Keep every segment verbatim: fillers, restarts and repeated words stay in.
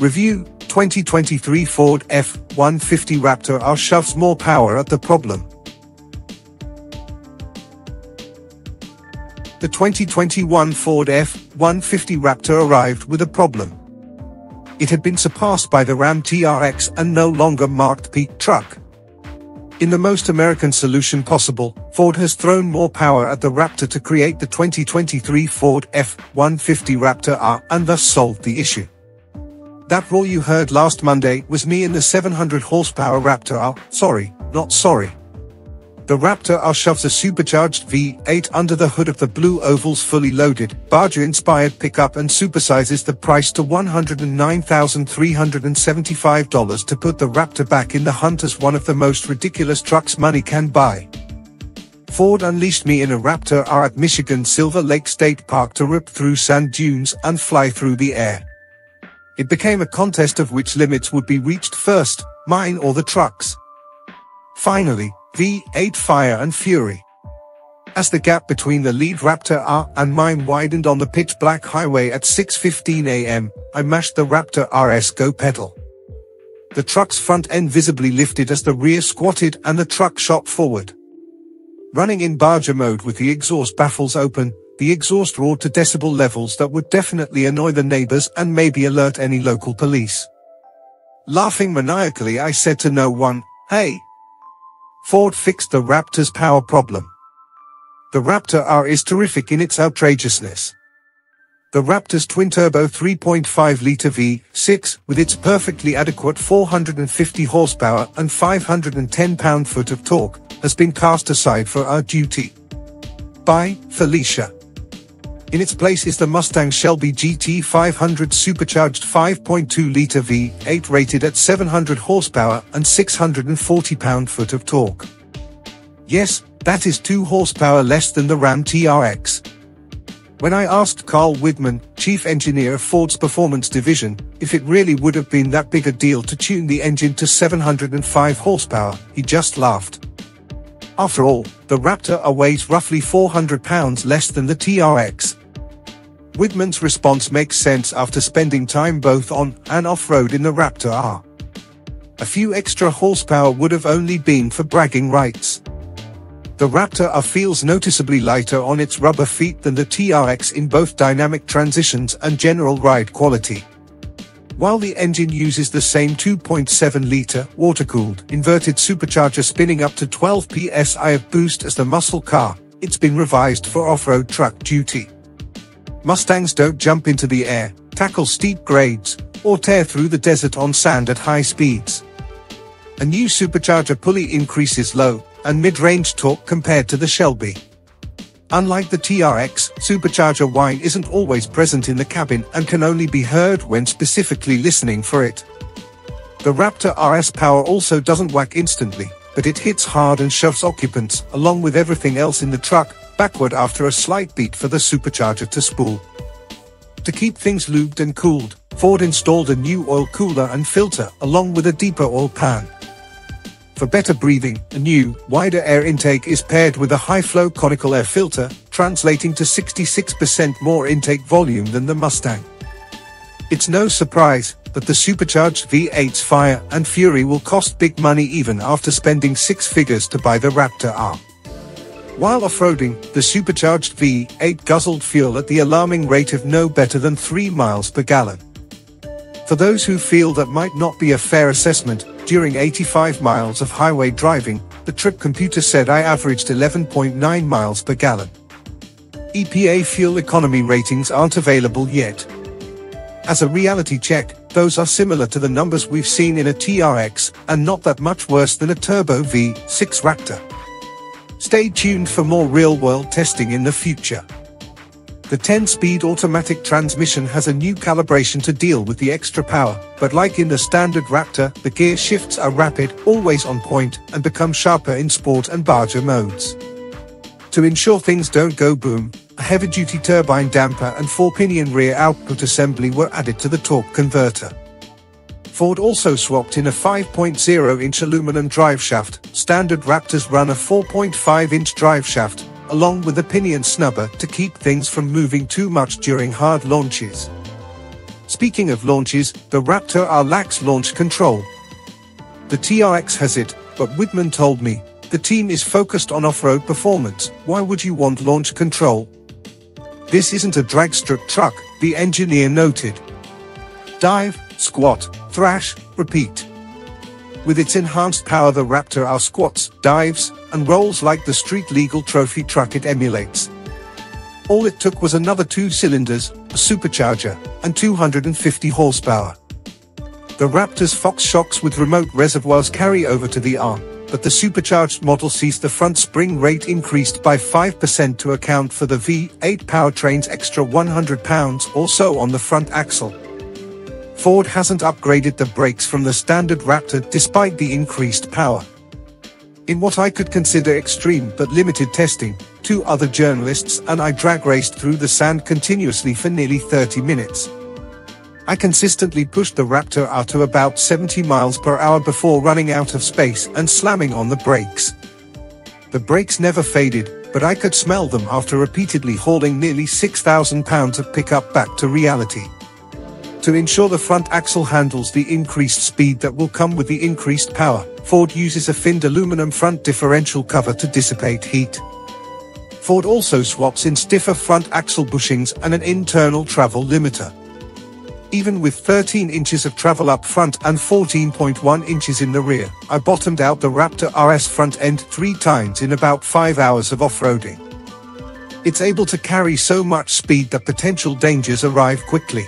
Review: twenty twenty-three Ford F one fifty Raptor R shoves more power at the problem. The twenty twenty-one Ford F one fifty Raptor arrived with a problem. It had been surpassed by the Ram T R X and no longer marked peak truck. In the most American solution possible, Ford has thrown more power at the Raptor to create the twenty twenty-three Ford F one fifty Raptor R and thus solved the issue. That roar you heard last Monday was me in the seven hundred horsepower Raptor R, sorry, not sorry. The Raptor R shoves a supercharged V eight under the hood of the Blue Oval's fully loaded, Baja-inspired pickup and supersizes the price to one hundred nine thousand three hundred seventy-five dollars to put the Raptor back in the hunt as one of the most ridiculous trucks money can buy. Ford unleashed me in a Raptor R at Michigan Silver Lake State Park to rip through sand dunes and fly through the air. It became a contest of which limits would be reached first, mine or the trucks. Finally, V eight fire and fury. As the gap between the lead Raptor R and mine widened on the pitch-black highway at six fifteen a m, I mashed the Raptor R's go pedal. The truck's front end visibly lifted as the rear squatted and the truck shot forward. Running in Baja mode with the exhaust baffles open, the exhaust roared to decibel levels that would definitely annoy the neighbors and maybe alert any local police. Laughing maniacally, I said to no one, "Hey!" Ford fixed the Raptor's power problem. The Raptor R is terrific in its outrageousness. The Raptor's twin-turbo three point five liter V six, with its perfectly adequate four hundred fifty horsepower and five hundred ten pound-foot of torque, has been cast aside for our duty by Felicia. In its place is the Mustang Shelby G T five hundred supercharged five point two liter V eight rated at seven hundred horsepower and six hundred forty pound-foot of torque. Yes, that is two horsepower less than the Ram T R X. When I asked Carl Widman, chief engineer of Ford's performance division, if it really would have been that big a deal to tune the engine to seven hundred five horsepower, he just laughed. After all, the Raptor R weighs roughly four hundred pounds less than the T R X. Widman's response makes sense after spending time both on and off-road in the Raptor R. A few extra horsepower would have only been for bragging rights. The Raptor R feels noticeably lighter on its rubber feet than the T R X in both dynamic transitions and general ride quality. While the engine uses the same two point seven liter water-cooled inverted supercharger spinning up to twelve P S I of boost as the muscle car, it's been revised for off-road truck duty. Mustangs don't jump into the air, tackle steep grades, or tear through the desert on sand at high speeds. A new supercharger pulley increases low and mid-range torque compared to the Shelby. Unlike the T R X, supercharger whine isn't always present in the cabin and can only be heard when specifically listening for it. The Raptor R's power also doesn't whack instantly, but it hits hard and shoves occupants, along with everything else in the truck, backward after a slight beat for the supercharger to spool. To keep things lubed and cooled, Ford installed a new oil cooler and filter, along with a deeper oil pan. For better breathing, a new, wider air intake is paired with a high-flow conical air filter, translating to sixty-six percent more intake volume than the Mustang. It's no surprise that the supercharged V eight's fire and fury will cost big money even after spending six figures to buy the Raptor R. While off-roading, the supercharged V eight guzzled fuel at the alarming rate of no better than three miles per gallon. For those who feel that might not be a fair assessment, during eighty-five miles of highway driving, the trip computer said I averaged eleven point nine miles per gallon. E P A fuel economy ratings aren't available yet. As a reality check, those are similar to the numbers we've seen in a T R X, and not that much worse than a turbo V six Raptor. Stay tuned for more real-world testing in the future. The ten-speed automatic transmission has a new calibration to deal with the extra power, but like in the standard Raptor, the gear shifts are rapid, always on point, and become sharper in sport and Baja modes. To ensure things don't go boom, a heavy-duty turbine damper and four-pinion rear output assembly were added to the torque converter. Ford also swapped in a five point oh inch aluminum driveshaft. Standard Raptors run a four point five inch driveshaft, along with a pinion snubber to keep things from moving too much during hard launches. Speaking of launches, the Raptor R lacks launch control. The T R X has it, but Widman told me, the team is focused on off-road performance. Why would you want launch control? This isn't a drag strip truck, the engineer noted. Dive, squat, thrash, repeat. With its enhanced power, the Raptor R squats, dives, and rolls like the street-legal trophy truck it emulates. All it took was another two cylinders, a supercharger, and two hundred fifty horsepower. The Raptor's Fox shocks with remote reservoirs carry over to the R, but the supercharged model sees the front spring rate increased by five percent to account for the V eight powertrain's extra one hundred pounds or so on the front axle. Ford hasn't upgraded the brakes from the standard Raptor despite the increased power. In what I could consider extreme but limited testing, two other journalists and I drag raced through the sand continuously for nearly thirty minutes. I consistently pushed the Raptor R to about seventy miles per hour before running out of space and slamming on the brakes. The brakes never faded, but I could smell them after repeatedly hauling nearly six thousand pounds of pickup back to reality. To ensure the front axle handles the increased speed that will come with the increased power, Ford uses a finned aluminum front differential cover to dissipate heat. Ford also swaps in stiffer front axle bushings and an internal travel limiter. Even with thirteen inches of travel up front and fourteen point one inches in the rear, I bottomed out the Raptor R's front end three times in about five hours of off-roading. It's able to carry so much speed that potential dangers arrive quickly.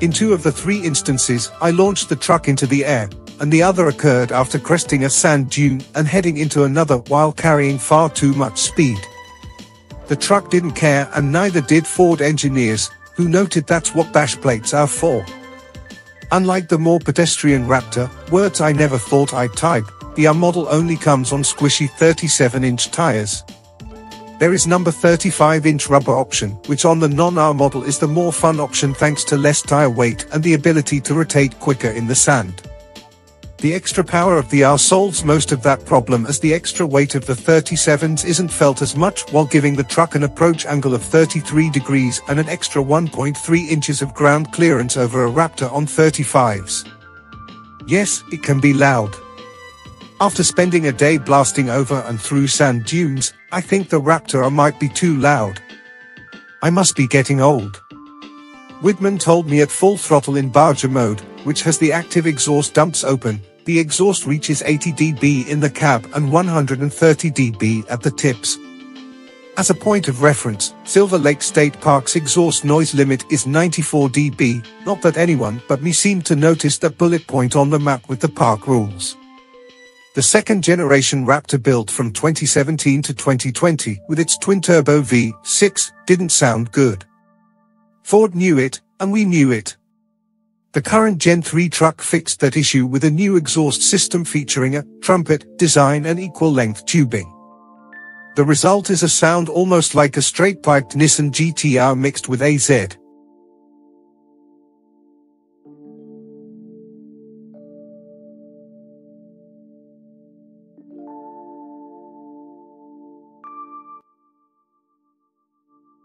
In two of the three instances, I launched the truck into the air, and the other occurred after cresting a sand dune and heading into another while carrying far too much speed. The truck didn't care, and neither did Ford engineers, who noted that's what bash plates are for. Unlike the more pedestrian Raptor, words I never thought I'd type, the R model only comes on squishy thirty-seven inch tires. There is number thirty-five inch rubber option, which on the non-R model is the more fun option thanks to less tire weight and the ability to rotate quicker in the sand. The extra power of the R solves most of that problem, as the extra weight of the thirty-sevens isn't felt as much while giving the truck an approach angle of thirty-three degrees and an extra one point three inches of ground clearance over a Raptor on thirty-fives. Yes, it can be loud. After spending a day blasting over and through sand dunes, I think the Raptor R might be too loud. I must be getting old. Widman told me at full throttle in Baja mode, which has the active exhaust dumps open, the exhaust reaches eighty decibels in the cab and one hundred thirty decibels at the tips. As a point of reference, Silver Lake State Park's exhaust noise limit is ninety-four decibels, not that anyone but me seemed to notice that bullet point on the map with the park rules. The second-generation Raptor, built from twenty seventeen to twenty twenty with its twin-turbo V six, didn't sound good. Ford knew it, and we knew it. The current Gen three truck fixed that issue with a new exhaust system featuring a trumpet design and equal-length tubing. The result is a sound almost like a straight-piped Nissan G T R mixed with A Z.